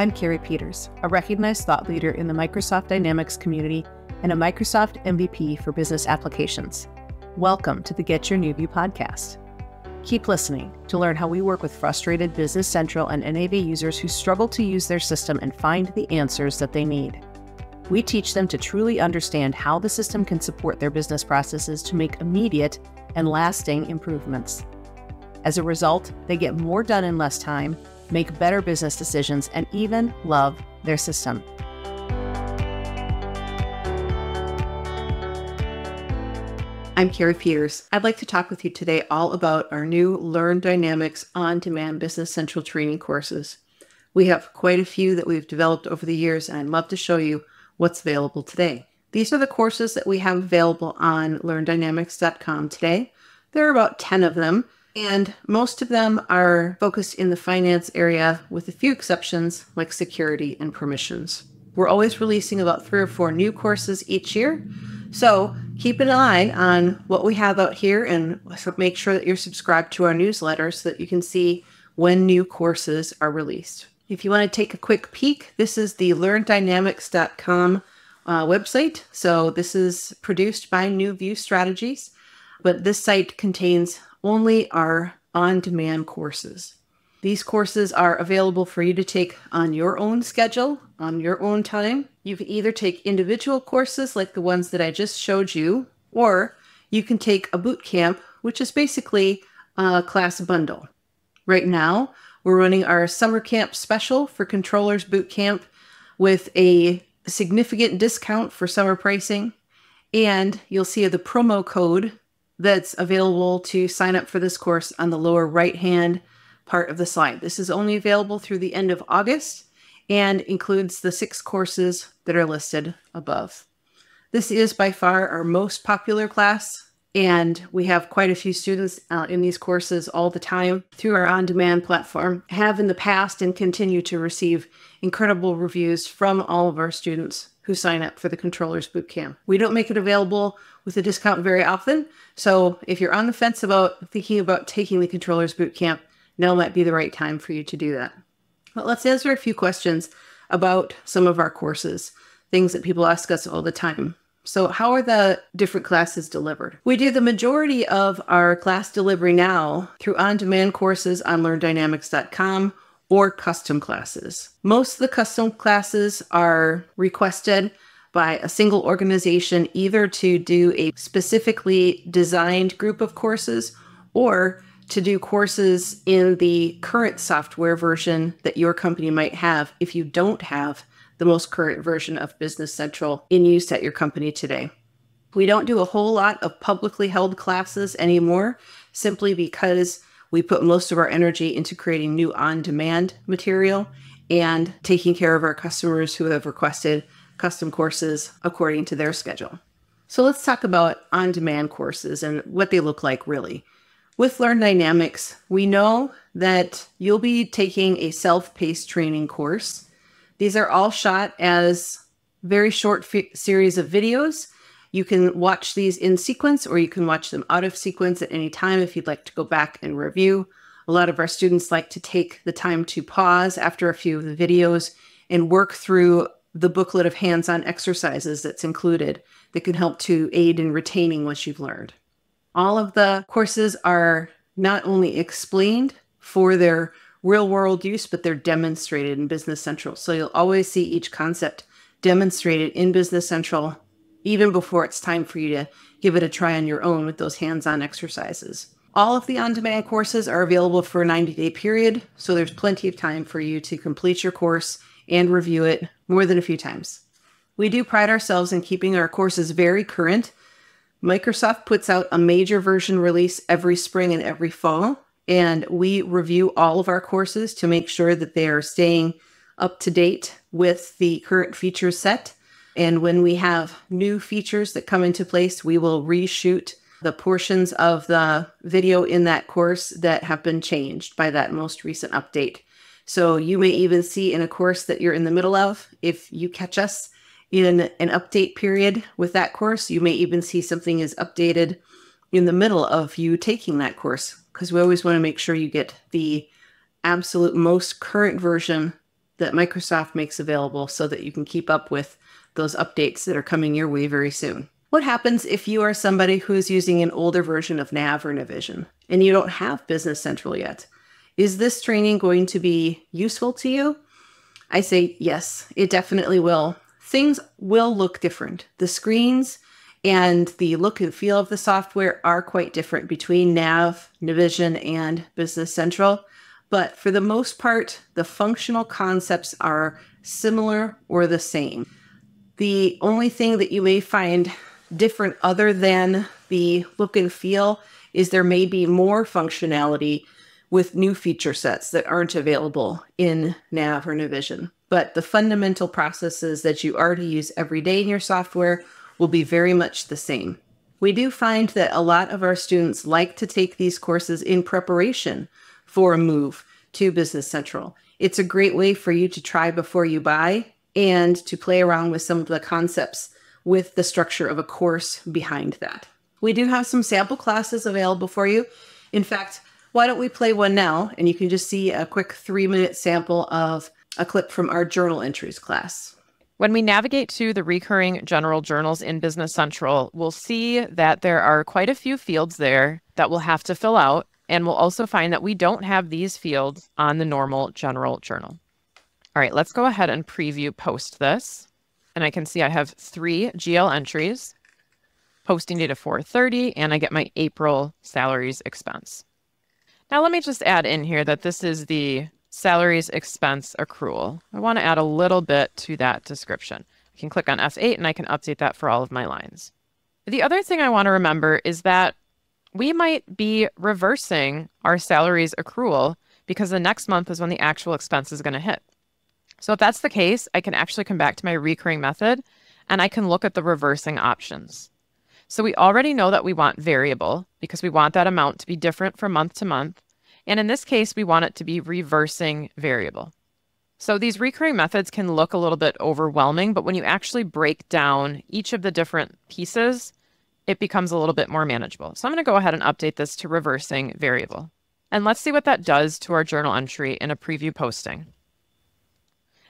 I'm Kerry Peters, a recognized thought leader in the Microsoft Dynamics community and a Microsoft MVP for business applications. Welcome to the Get Your New View podcast. Keep listening to learn how we work with frustrated Business Central and NAV users who struggle to use their system and find the answers that they need. We teach them to truly understand how the system can support their business processes to make immediate and lasting improvements. As a result, they get more done in less time, make better business decisions, and even love their system. I'm Kerry Peters. I'd like to talk with you today all about our new Learn Dynamics On-Demand Business Central training courses. We have quite a few that we've developed over the years, and I'd love to show you what's available today. These are the courses that we have available on learndynamics.com today. There are about 10 of them, and most of them are focused in the finance area with a few exceptions like security and permissions. We're always releasing about 3 or 4 new courses each year, so keep an eye on what we have out here and make sure that you're subscribed to our newsletter so that you can see when new courses are released. If you want to take a quick peek, this is the learndynamics.com website. So this is produced by New View Strategies, but this site contains only our on-demand courses. These courses are available for you to take on your own schedule, on your own time. You can either take individual courses like the ones that I just showed you, or you can take a boot camp, which is basically a class bundle. Right now, we're running our summer camp special for Controllers Boot Camp with a significant discount for summer pricing. And you'll see the promo code that's available to sign up for this course on the lower right-hand part of the slide. This is only available through the end of August and includes the 6 courses that are listed above. This is by far our most popular class, and we have quite a few students in these courses all the time through our on-demand platform, have in the past and continue to receive incredible reviews from all of our students who sign up for the Controllers Bootcamp. We don't make it available with a discount very often, so if you're on the fence about thinking about taking the Controllers Bootcamp, now might be the right time for you to do that. But let's answer a few questions about some of our courses, things that people ask us all the time. So how are the different classes delivered? We do the majority of our class delivery now through on-demand courses on learndynamics.com or custom classes. Most of the custom classes are requested by a single organization, either to do a specifically designed group of courses or to do courses in the current software version that your company might have if you don't have the most current version of Business Central in use at your company today. We don't do a whole lot of publicly held classes anymore, simply because we put most of our energy into creating new on-demand material and taking care of our customers who have requested custom courses according to their schedule. So let's talk about on-demand courses and what they look like really. With Learn Dynamics, we know that you'll be taking a self-paced training course. These are all shot as very short series of videos. You can watch these in sequence, or you can watch them out of sequence at any time if you'd like to go back and review. A lot of our students like to take the time to pause after a few of the videos and work through the booklet of hands-on exercises that's included that can help to aid in retaining what you've learned. All of the courses are not only explained for their real-world use, but they're demonstrated in Business Central. So you'll always see each concept demonstrated in Business Central, even before it's time for you to give it a try on your own with those hands-on exercises. All of the on-demand courses are available for a 90-day period, so there's plenty of time for you to complete your course and review it more than a few times. We do pride ourselves in keeping our courses very current. Microsoft puts out a major version release every spring and every fall, and we review all of our courses to make sure that they are staying up to date with the current feature set. And when we have new features that come into place, we will reshoot the portions of the video in that course that have been changed by that most recent update. So you may even see in a course that you're in the middle of, if you catch us in an update period with that course, you may even see something is updated in the middle of you taking that course, because we always want to make sure you get the absolute most current version that Microsoft makes available so that you can keep up with those updates that are coming your way very soon. What happens if you are somebody who is using an older version of NAV or Navision and you don't have Business Central yet? Is this training going to be useful to you? I say yes, it definitely will. Things will look different. The screens and the look and feel of the software are quite different between NAV, Navision, and Business Central. But for the most part, the functional concepts are similar or the same. The only thing that you may find different other than the look and feel is there may be more functionality with new feature sets that aren't available in NAV or Navision. But the fundamental processes that you already use every day in your software will be very much the same. We do find that a lot of our students like to take these courses in preparation for a move to Business Central. It's a great way for you to try before you buy and to play around with some of the concepts with the structure of a course behind that. We do have some sample classes available for you. In fact, why don't we play one now? And you can just see a quick 3-minute sample of a clip from our journal entries class. When we navigate to the recurring general journals in Business Central, we'll see that there are quite a few fields there that we'll have to fill out. And we'll also find that we don't have these fields on the normal general journal. All right, let's go ahead and preview post this. And I can see I have 3 GL entries, posting date of 4/30, and I get my April salaries expense. Now let me just add in here that this is the salaries expense accrual. I want to add a little bit to that description. I can click on F8 and I can update that for all of my lines. The other thing I want to remember is that we might be reversing our salaries accrual because the next month is when the actual expense is going to hit. So if that's the case, I can actually come back to my recurring method and I can look at the reversing options. So we already know that we want variable because we want that amount to be different from month to month. And in this case, we want it to be reversing variable. So these recurring methods can look a little bit overwhelming, but when you actually break down each of the different pieces, it becomes a little bit more manageable. So I'm going to go ahead and update this to reversing variable. And let's see what that does to our journal entry in a preview posting.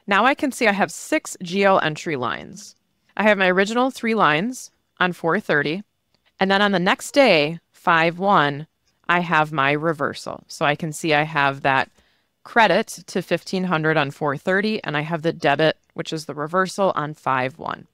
Now I can see I have 6 GL entry lines. I have my original 3 lines on 4/30, and then on the next day, 5/1, I have my reversal. So I can see I have that credit to 1500 on 4/30, and I have the debit, which is the reversal, on 5/1.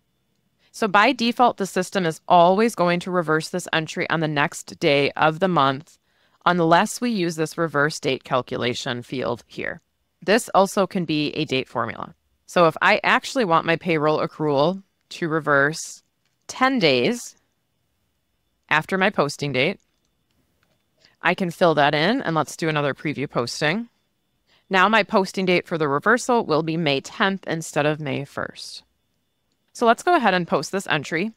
So by default, the system is always going to reverse this entry on the next day of the month, unless we use this reverse date calculation field here. This also can be a date formula. So if I actually want my payroll accrual to reverse 10 days after my posting date, I can fill that in, and let's do another preview posting. Now my posting date for the reversal will be May 10th instead of May 1st. So let's go ahead and post this entry.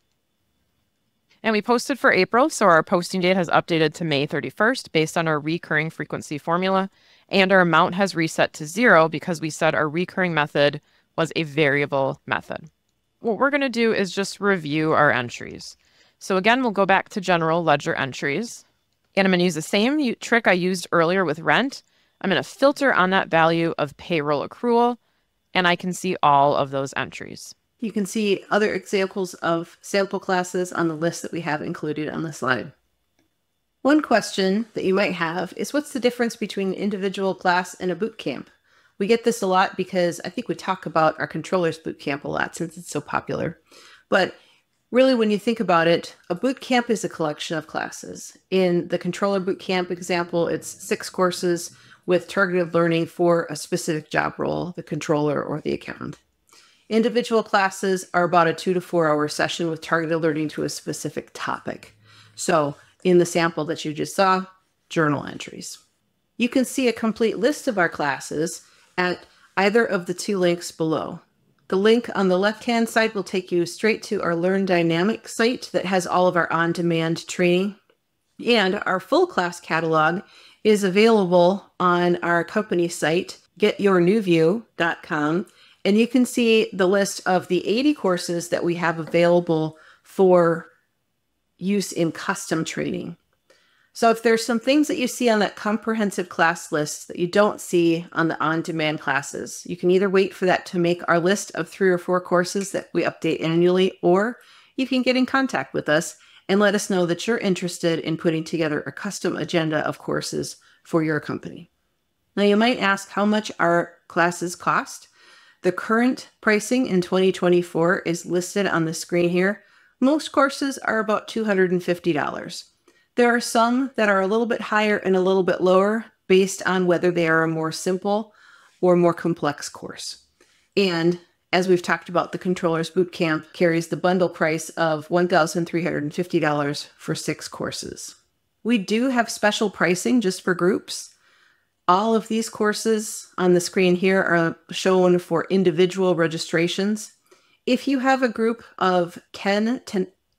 And we posted for April, so our posting date has updated to May 31st based on our recurring frequency formula, and our amount has reset to 0 because we said our recurring method was a variable method. What we're going to do is just review our entries. So again, we'll go back to general ledger entries, and I'm going to use the same trick I used earlier with rent. I'm going to filter on that value of payroll accrual, and I can see all of those entries. You can see other examples of sample classes on the list that we have included on the slide. One question that you might have is, what's the difference between an individual class and a boot camp? We get this a lot because I think we talk about our Controllers Boot Camp a lot since it's so popular. But really, when you think about it, a boot camp is a collection of classes. In the Controller Boot Camp example, it's 6 courses with targeted learning for a specific job role, the controller or the accountant. Individual classes are about a 2 to 4 hour session with targeted learning to a specific topic. So in the sample that you just saw, journal entries. You can see a complete list of our classes at either of the 2 links below. The link on the left-hand side will take you straight to our Learn Dynamics site that has all of our on-demand training. And our full class catalog is available on our company site, getyournewview.com. And you can see the list of the 80 courses that we have available for use in custom training. So if there's some things that you see on that comprehensive class list that you don't see on the on-demand classes, you can either wait for that to make our list of 3 or 4 courses that we update annually, or you can get in contact with us and let us know that you're interested in putting together a custom agenda of courses for your company. Now, you might ask how much our classes cost. The current pricing in 2024 is listed on the screen here. Most courses are about $250. There are some that are a little bit higher and a little bit lower based on whether they are a more simple or more complex course. And as we've talked about, the Controllers Boot Camp carries the bundle price of $1,350 for 6 courses. We do have special pricing just for groups. All of these courses on the screen here are shown for individual registrations. If you have a group of 10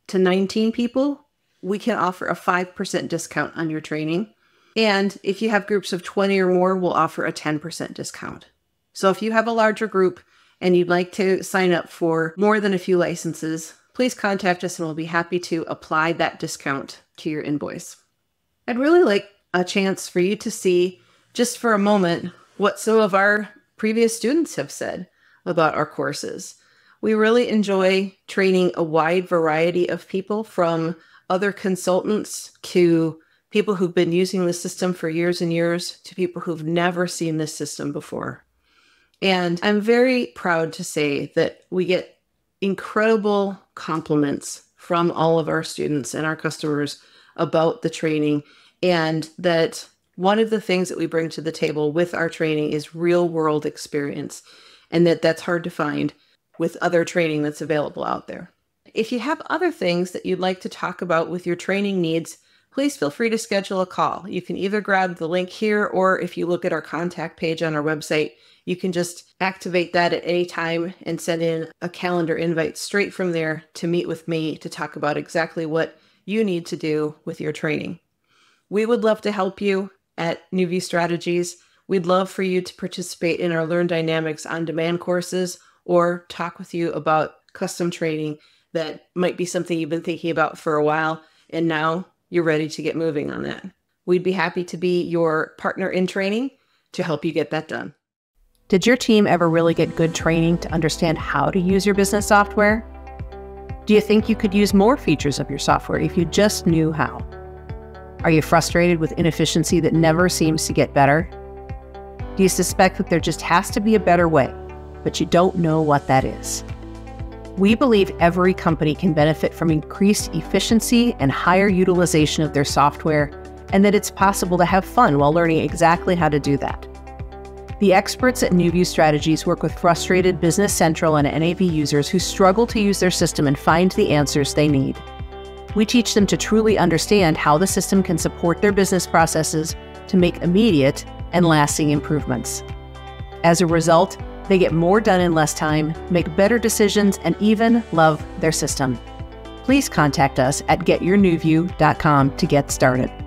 to 19 people, we can offer a 5% discount on your training. And if you have groups of 20 or more, we'll offer a 10% discount. So if you have a larger group and you'd like to sign up for more than a few licenses, please contact us and we'll be happy to apply that discount to your invoice. I'd really like a chance for you to see, just for a moment, what some of our previous students have said about our courses. We really enjoy training a wide variety of people, from other consultants to people who've been using the system for years and years to people who've never seen this system before. And I'm very proud to say that we get incredible compliments from all of our students and our customers about the training, and that one of the things that we bring to the table with our training is real world experience, and that's hard to find with other training that's available out there. If you have other things that you'd like to talk about with your training needs, please feel free to schedule a call. You can either grab the link here, or if you look at our contact page on our website, you can just activate that at any time and send in a calendar invite straight from there to meet with me to talk about exactly what you need to do with your training. We would love to help you at New View Strategies. We'd love for you to participate in our Learn Dynamics On-Demand courses, or talk with you about custom training that might be something you've been thinking about for a while, and now you're ready to get moving on that. We'd be happy to be your partner in training to help you get that done. Did your team ever really get good training to understand how to use your business software? Do you think you could use more features of your software if you just knew how? Are you frustrated with inefficiency that never seems to get better? Do you suspect that there just has to be a better way, but you don't know what that is? We believe every company can benefit from increased efficiency and higher utilization of their software, and that it's possible to have fun while learning exactly how to do that. The experts at New View Strategies work with frustrated Business Central and NAV users who struggle to use their system and find the answers they need. We teach them to truly understand how the system can support their business processes to make immediate and lasting improvements. As a result, they get more done in less time, make better decisions, and even love their system. Please contact us at getyournewview.com to get started.